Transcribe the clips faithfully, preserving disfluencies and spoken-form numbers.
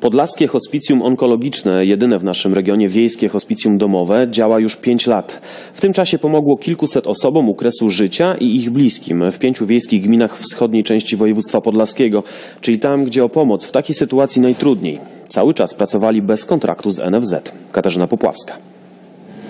Podlaskie Hospicjum Onkologiczne, jedyne w naszym regionie wiejskie hospicjum domowe, działa już pięć lat. W tym czasie pomogło kilkuset osobom u kresu życia i ich bliskim w pięciu wiejskich gminach wschodniej części województwa podlaskiego, czyli tam, gdzie o pomoc w takiej sytuacji najtrudniej. Cały czas pracowali bez kontraktu z N F Z. Katarzyna Popławska.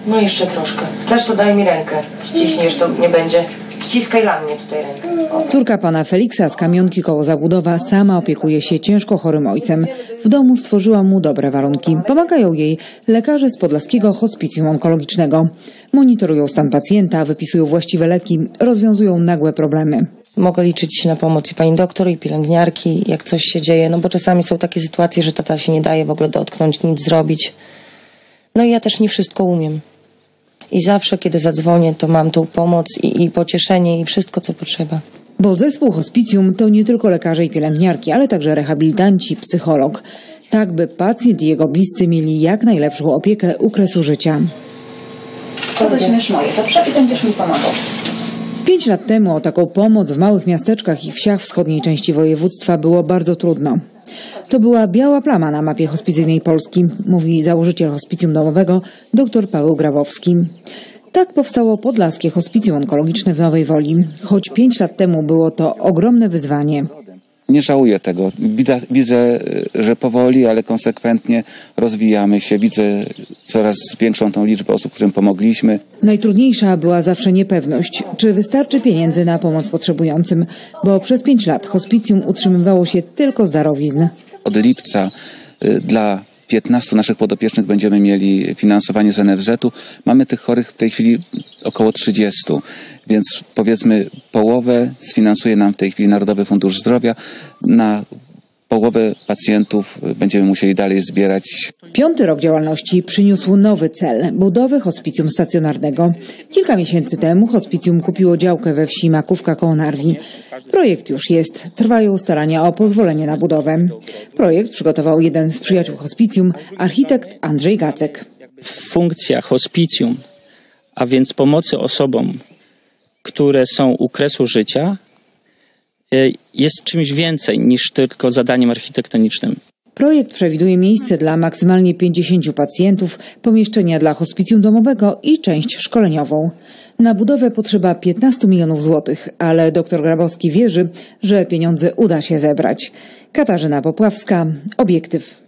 No jeszcze troszkę. Chcesz, to daj mi rękę. Wciśniesz, to nie będzie... Ściskaj dla mnie tutaj rękę. O. Córka pana Feliksa z Kamionki koło Zabudowa sama opiekuje się ciężko chorym ojcem. W domu stworzyła mu dobre warunki. Pomagają jej lekarze z Podlaskiego Hospicjum Onkologicznego. Monitorują stan pacjenta, wypisują właściwe leki, rozwiązują nagłe problemy. Mogę liczyć na pomoc i pani doktor, i pielęgniarki, jak coś się dzieje. No bo czasami są takie sytuacje, że tata się nie daje w ogóle dotknąć, nic zrobić. No i ja też nie wszystko umiem. I zawsze, kiedy zadzwonię, to mam tą pomoc i, i pocieszenie i wszystko, co potrzeba. Bo zespół hospicjum to nie tylko lekarze i pielęgniarki, ale także rehabilitanci, psycholog. Tak, by pacjent i jego bliscy mieli jak najlepszą opiekę u kresu życia. To weźmiesz moje, dobrze? I będziesz mi pomagał. Pięć lat temu o taką pomoc w małych miasteczkach i wsiach wschodniej części województwa było bardzo trudno. To była biała plama na mapie hospicyjnej Polski, mówi założyciel Hospicjum Nowowego, dr Paweł Grabowski. Tak powstało Podlaskie Hospicjum Onkologiczne w Nowej Woli. Choć pięć lat temu było to ogromne wyzwanie. Nie żałuję tego. Widzę, że powoli, ale konsekwentnie rozwijamy się. Widzę coraz większą tą liczbę osób, którym pomogliśmy. Najtrudniejsza była zawsze niepewność, czy wystarczy pieniędzy na pomoc potrzebującym, bo przez pięć lat hospicjum utrzymywało się tylko z darowizn. Od lipca dla piętnastu naszych podopiecznych będziemy mieli finansowanie z N F Z-u. Mamy tych chorych w tej chwili około trzydziestu, więc powiedzmy połowę sfinansuje nam w tej chwili Narodowy Fundusz Zdrowia. Na połowę pacjentów będziemy musieli dalej zbierać. Piąty rok działalności przyniósł nowy cel – budowę hospicjum stacjonarnego. Kilka miesięcy temu hospicjum kupiło działkę we wsi Makówka koło Narwi. Projekt już jest. Trwają starania o pozwolenie na budowę. Projekt przygotował jeden z przyjaciół hospicjum, architekt Andrzej Gacek. Funkcja hospicjum, a więc pomocy osobom, które są u kresu życia, jest czymś więcej niż tylko zadaniem architektonicznym. Projekt przewiduje miejsce dla maksymalnie pięćdziesięciu pacjentów, pomieszczenia dla hospicjum domowego i część szkoleniową. Na budowę potrzeba piętnastu milionów złotych, ale dr Grabowski wierzy, że pieniądze uda się zebrać. Katarzyna Popławska, Obiektyw.